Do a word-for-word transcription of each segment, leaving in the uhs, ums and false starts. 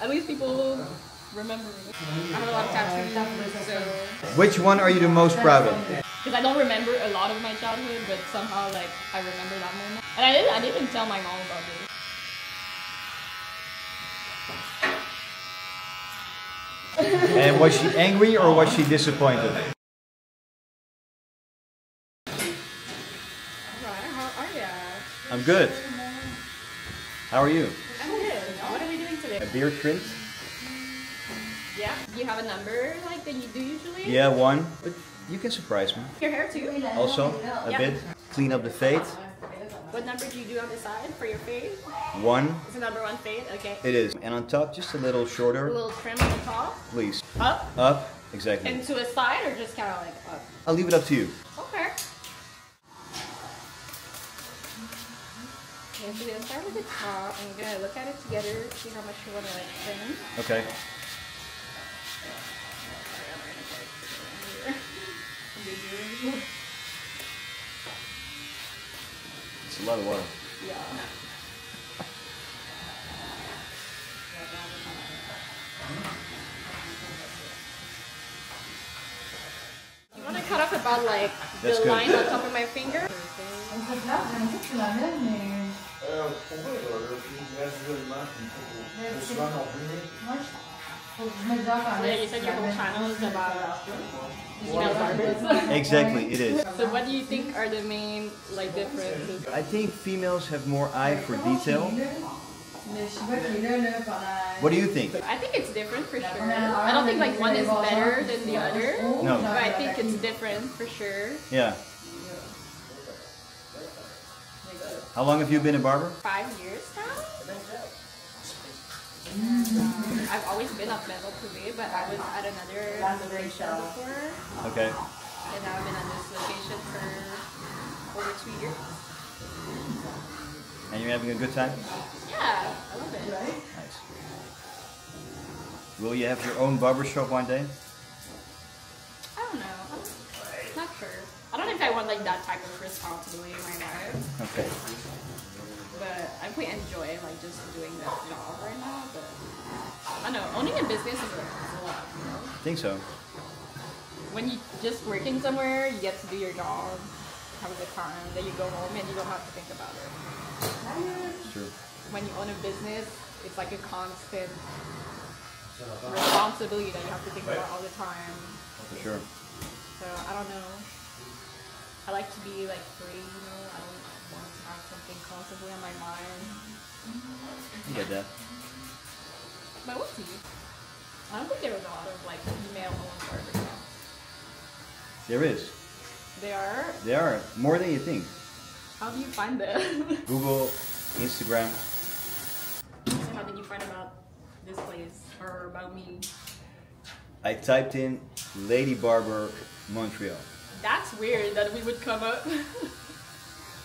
At least people remember me. I have a lot of tattoos, so... Which one are you the most proud of? Because I don't remember a lot of my childhood, but somehow like I remember that moment. And I didn't, I didn't even tell my mom about this. And was she angry or was she disappointed? I'm good. How are you? I'm good. What are we doing today? A beard trim? Yeah. Do you have a number like that you do usually? Yeah, one. But you can surprise me. Your hair too? Also, a yeah. bit. Clean up the fade. What number do you do on the side for your fade? One. It's a number one fade? Okay. It is. And on top, just a little shorter. A little trim on the top? Please. Up? Up. Exactly. And to a side or just kind of like up? I'll leave it up to you. Okay. Okay, so we're going to start with the top and we're going to look at it together, see how much you want to like trim. Okay. It's a lot of water. Yeah. You want to cut off about like the That's line good. on top of my finger? Yeah, you said your whole channel is about female barbers. Exactly, it is. So what do you think are the main like differences? I think females have more eye for detail. What do you think? I think it's different for sure. I don't think like one is better than the other. No. But I think it's different for sure. Yeah. How long have you been a barber? Five years now. Um, I've always been at Maison Privée, but I was at another location before. Okay. And now I've been at this location for over two years. And you're having a good time? Yeah, I love it. Right? Nice. Will you have your own barber shop one day? I don't know. I'm not sure. I don't know if I want like that type of responsibility in my life. Okay. But I quite enjoy like just doing that job right now. But I don't know, owning a business is a lot. You know? I think so. When you just working somewhere, you get to do your job, have a good time, then you go home and you don't have to think about it. True. When you own a business, it's like a constant responsibility that you have to think about all the time. For sure. So I don't know. I like to be like free, you know, I don't want to have something constantly on my mind. You get that. But we'll see. I don't think there was a lot of like female-owned barber shops. There is. There are? There are. More than you think. How do you find them? Google, Instagram. So how did you find about this place or about me? I typed in Lady Barber Montreal. That's weird that we would come up.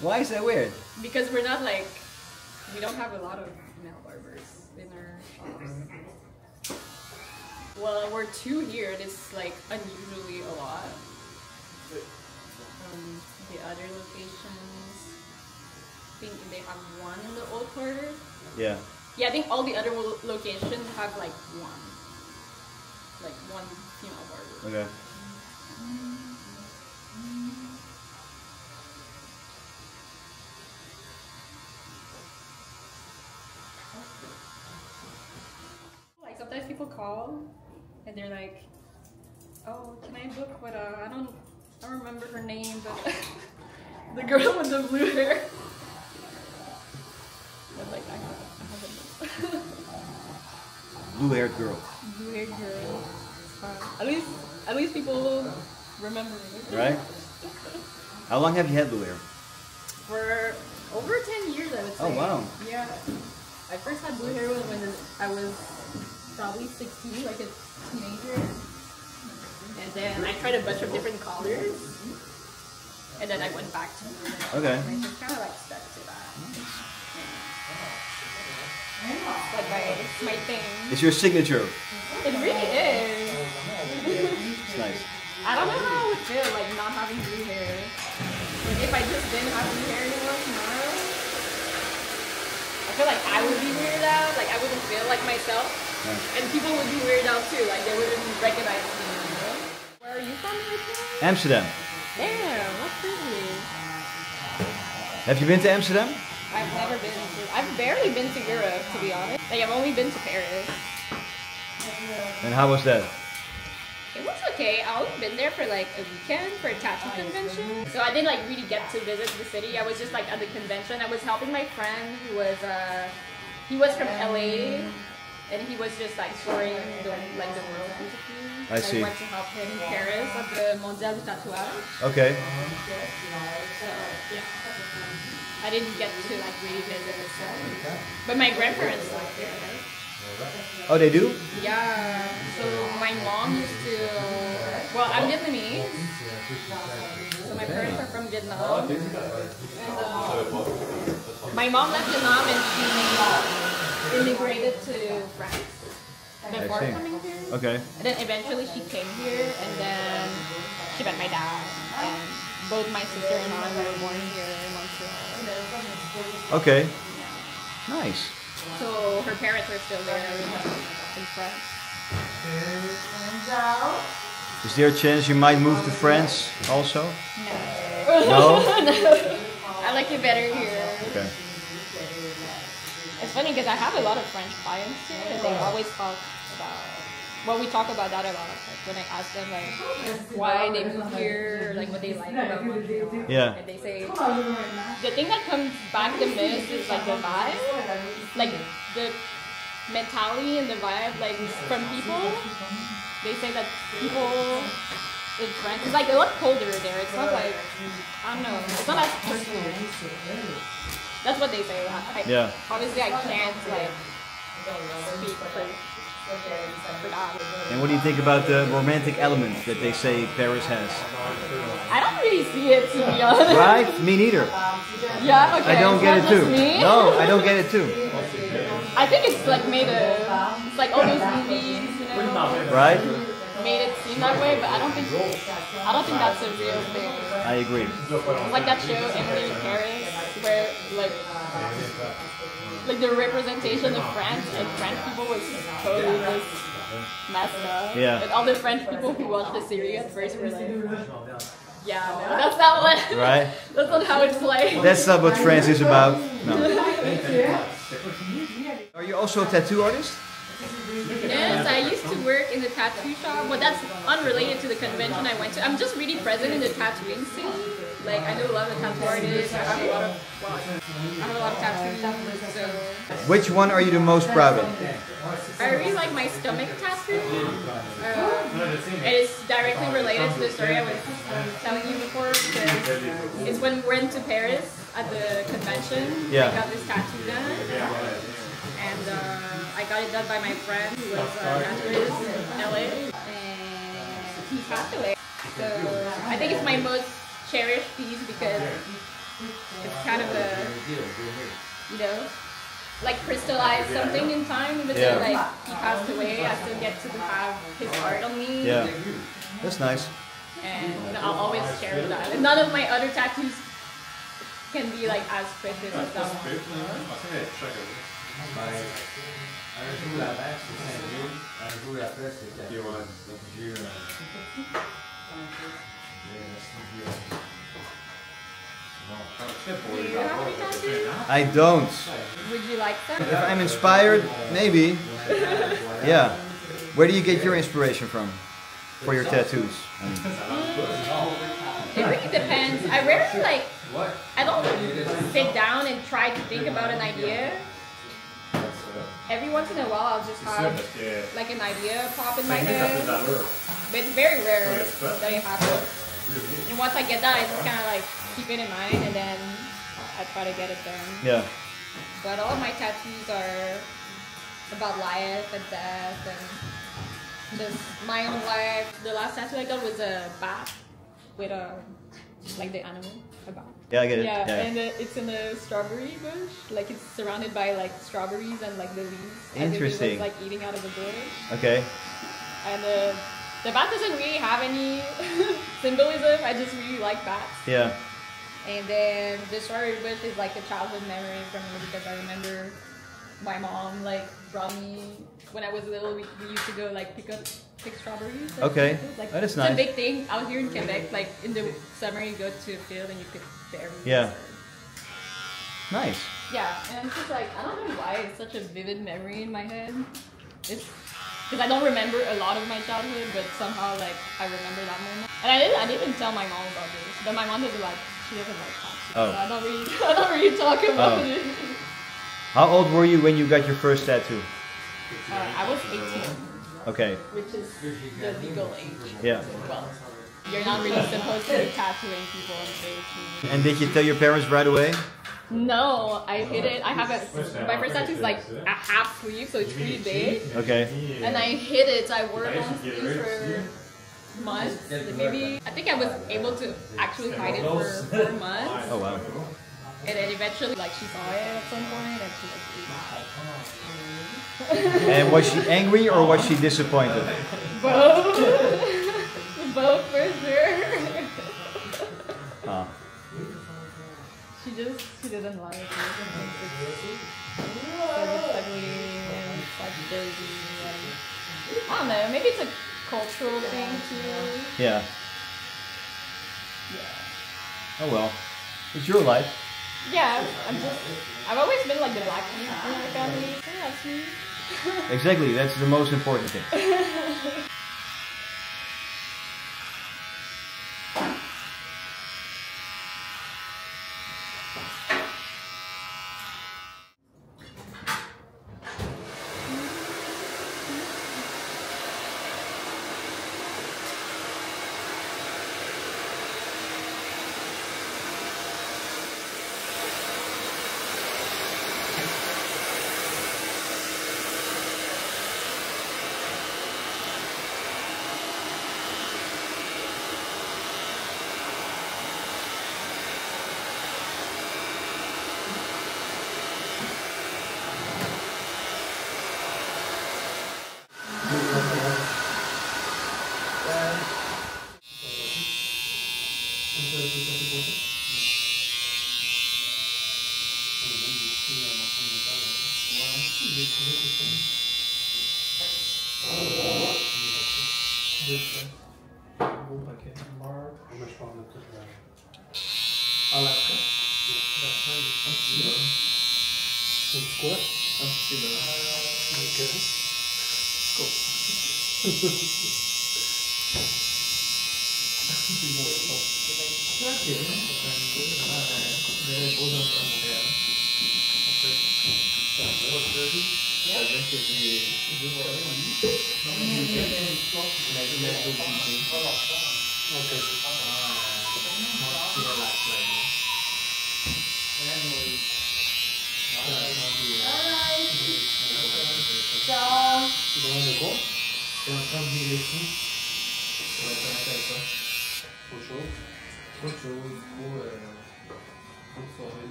Why is that weird? Because we're not like, we don't have a lot of male barbers in our shops. Well, we're two here and it's like unusually a lot. Um, the other locations, I think they have one in the old quarter. Yeah. Yeah, I think all the other locations have like one. Like one female barber. Okay. Sometimes people call and they're like, "Oh, can I book what? Uh, I don't, I don't remember her name, but the girl with the blue hair." I'm like, I haven't. Have Blue-haired girl. Blue-haired girl. Uh, at least, at least people remember me. Right. How long have you had blue hair? For over ten years, I would say. Oh wow. Yeah. I first had blue hair when I was probably sixteen, like a teenager. And then I tried a bunch of different colors. And then I went back to blue hair. Okay. I just kind of like stuck to that. Yeah. It's like my, it's my thing. It's your signature. It really is. It's nice. I don't know how I would feel like not having blue hair. Like if I just didn't have blue hair anymore tomorrow, I feel like I would be weirded out. Like, I wouldn't feel like myself. Yeah. And people would be weirded out too. Like, they wouldn't recognize me. You know? Where are you from? Amsterdam. Damn, what's crazy. Have you been to Amsterdam? I've never been to... I've barely been to Europe, to be honest. Like, I've only been to Paris. And how was that? It was okay. I only been there for like a weekend for a tattoo convention. So I didn't like really get to visit the city. I was just like at the convention. I was helping my friend who was uh he was from L A and he was just like touring the, like the world. I like, see. I went to help him in Paris at the Mondial du Tatouage. Okay. So yeah. I didn't get to like really visit the city. But my grandparents like there, right? Oh, they do? Yeah. So my mom used to... Well, I'm Vietnamese. So my parents are from Vietnam. And, uh, my mom left Vietnam and she immigrated to France before coming here. Okay. And then eventually she came here and then she met my dad. And both my sister and I were born here in Montreal. Okay. Nice. So her parents are still there in France. Is there a chance you might move to France also? No. No? No. I like it better here. Okay. It's funny because I have a lot of French clients here and they always talk about, well, we talk about that a lot. Like when I ask them like why they moved here or like what they like about Montreal. Yeah. And they say, the thing that comes back the most is like the vibe. Like the mentality and the vibe, like from people, they say that people in France is like a lot colder there. It's not like, I don't know, it's not as personal. That's what they say. I, yeah. Obviously, I can't like speak for, for that. And what do you think about the romantic element that they say Paris has? I don't really see it, to be honest. Right? Me neither. Yeah. Okay. I don't get it too. Me? No, I don't get it too. I think it's like made a, it's like all those movies, you know, right? Made it seem that way, but I don't think, I don't think that's a real thing. I agree. It's like that show Emily in Paris, where like, like the representation of France and French people was totally just messed up. Yeah. And all the French people who watched the series at first were like, yeah, no, that's not what. Right. That's not how it's like. That's not what France is about. No. Are you also a tattoo artist? Yes, I used to work in the tattoo shop, but that's unrelated to the convention I went to. I'm just really present in the tattooing scene. Like, I know a lot of tattoo artists, I have a lot of, well, I have a lot of tattoos, so... Which one are you the most proud of? I really like my stomach tattoo. Um, it is directly related to the story I was telling you before, because it's when we went to Paris at the convention, yeah. I got this tattoo done. And uh, I got it done by my friend who was a uh, tattooist in L A, and he passed away. So I think it's my most cherished piece because it's kind of a, you know, like crystallized something in time. But yeah. Then like he passed away, I still get to have his art on me. Yeah, that's nice. And I'll always cherish that. And none of my other tattoos can be like as precious as that one. I don't. Would you like that? If I'm inspired, maybe. Yeah. Where do you get your inspiration from? For your tattoos? It really depends. I rarely like, I don't sit down and try to think about an idea. Every once in a while, I'll just have like an idea pop in my head, but it's very rare that it happens. And once I get that, I just kind of like keep it in mind, and then I try to get it done. Yeah. But all of my tattoos are about life and death, and just my own life. The last tattoo I got was a bat with a like the animal, a bat. Yeah, I get it. Yeah, yeah. And uh, it's in a strawberry bush. Like it's surrounded by like strawberries and like the leaves. Interesting. As if it was, like eating out of a bush. Okay. And uh, the bat doesn't really have any symbolism. I just really like bats. Yeah. And then the strawberry bush is like a childhood memory from me because I remember my mom like brought me when I was little. We, we used to go like pick up pick strawberries. Like, okay, like, that is nice. It's a big thing out here in Quebec. Like in the summer, you go to a field and you pick berries. Yeah. Nice. Yeah, and it's just like, I don't know why it's such a vivid memory in my head. It's because I don't remember a lot of my childhood, but somehow like I remember that moment. And I didn't, I didn't tell my mom about this, but my mom doesn't like, she doesn't like tattoos. Oh. So I don't really, I don't really talk about oh. it. How old were you when you got your first tattoo? Uh, I was eighteen. Okay. Which is the legal age. Yeah. Well, you're not really supposed to be tattooing people until eighteen. And did you tell your parents right away? No, I hid it. I have a, my first tattoo is like a half sleeve, so it's pretty big. Okay. And I hid it. So I wore one sleeve for months. Like maybe I think I was able to actually hide it for four months. Oh wow. And then eventually, like she saw it at some point, and she was like, and was she angry or was she disappointed? Both. Both for sure. Huh. She just, she didn't like it. It's ugly and it's like dirty. And I don't know, maybe it's a cultural thing too. Yeah. Yeah. Oh well. It's your life. Yeah, I'm just, I've always been like the black sheep in my family. So yeah, that's me. Exactly, that's the most important thing.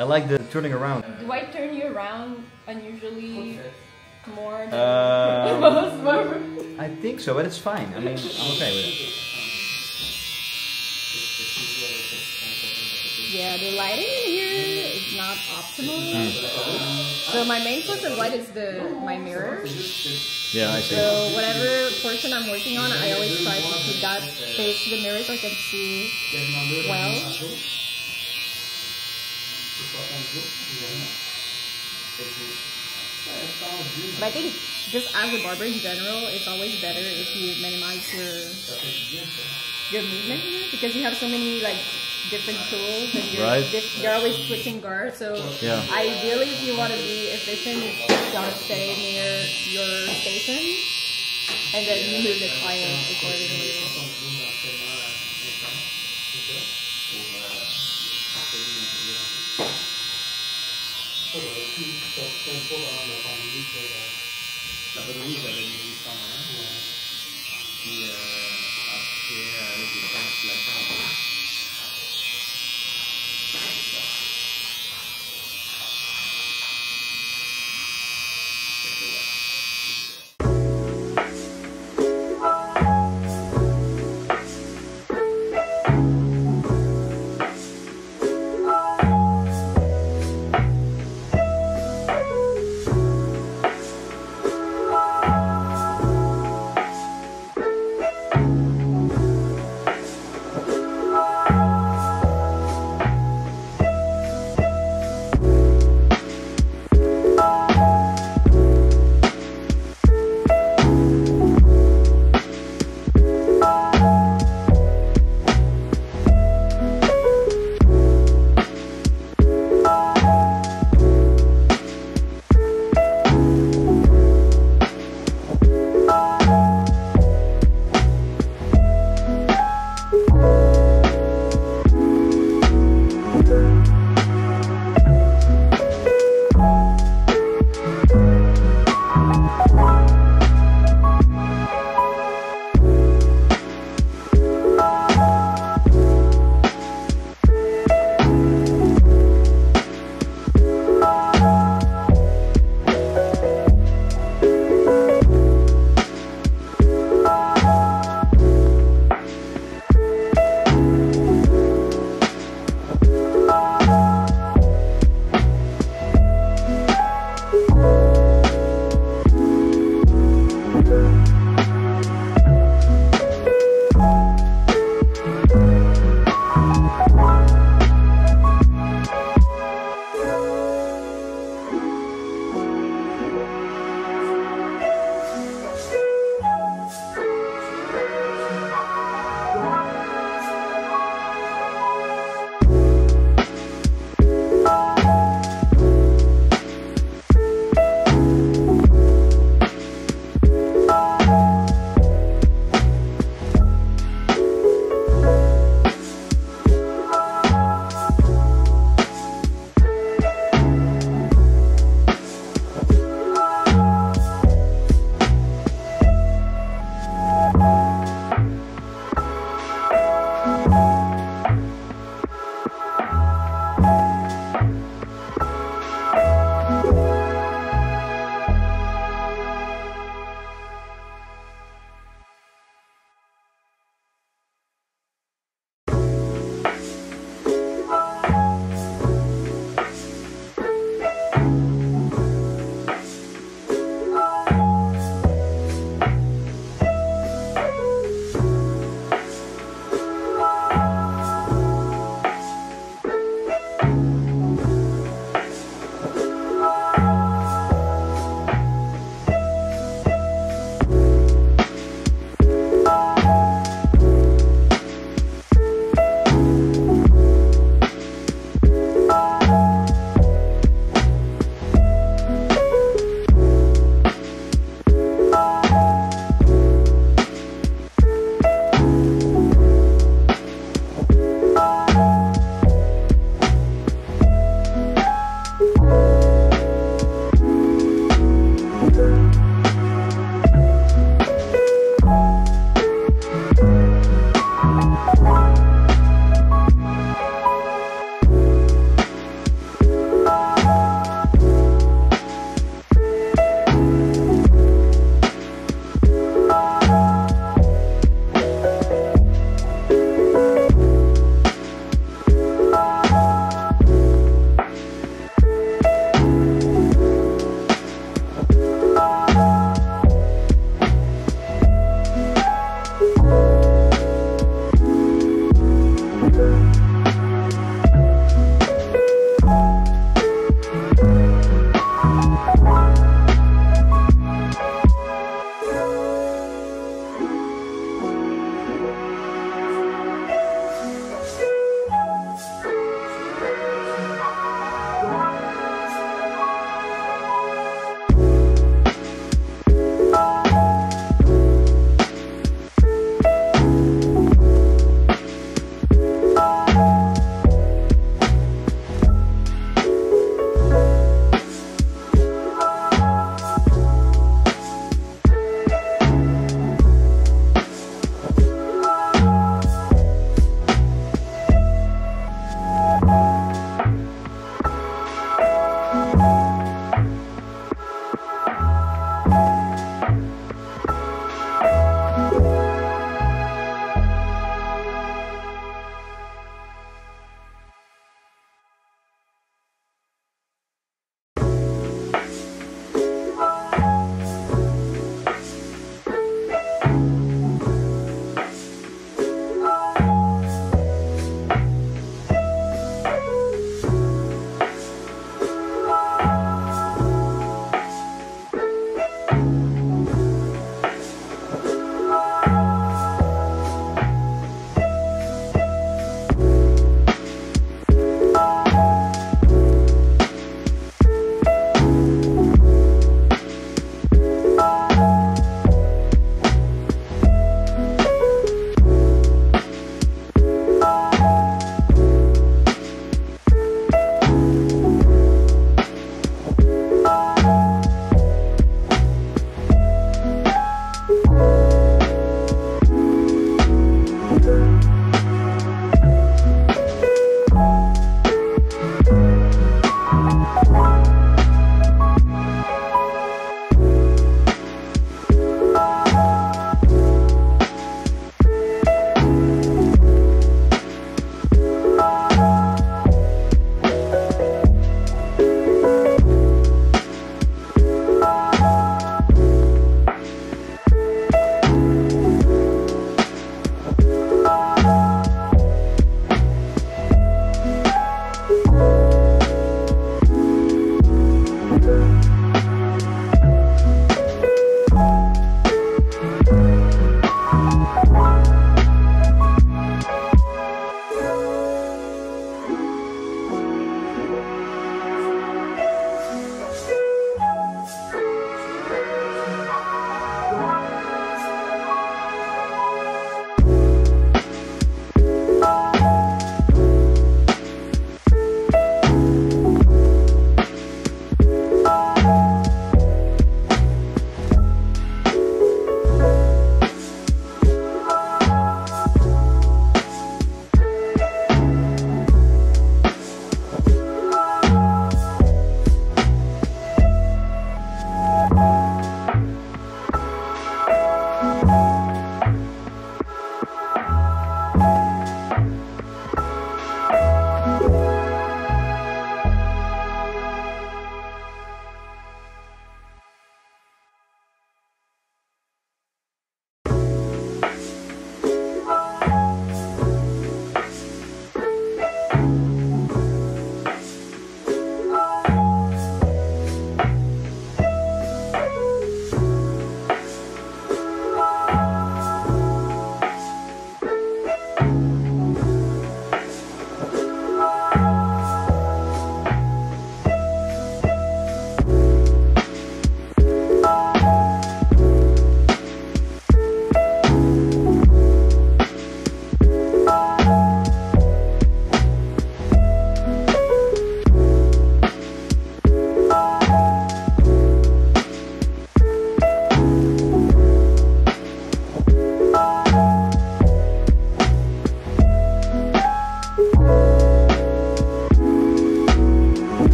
I like the turning around. Do I turn you around unusually more than um, most barbers? I think so, but it's fine. I mean, I'm okay with it. Yeah, the lighting here is not optimal. Mm. So my main source of light is the my mirror. Yeah, I see. So whatever portion I'm working on, I always try to keep that face to the mirror so I can see well. But I think just as a barber in general, it's always better if you minimize your your movement here because you have so many like different tools and you're, right. diff you're always switching guard. So yeah. Ideally, if you want to be efficient, you just stay near your station and then you move the client accordingly.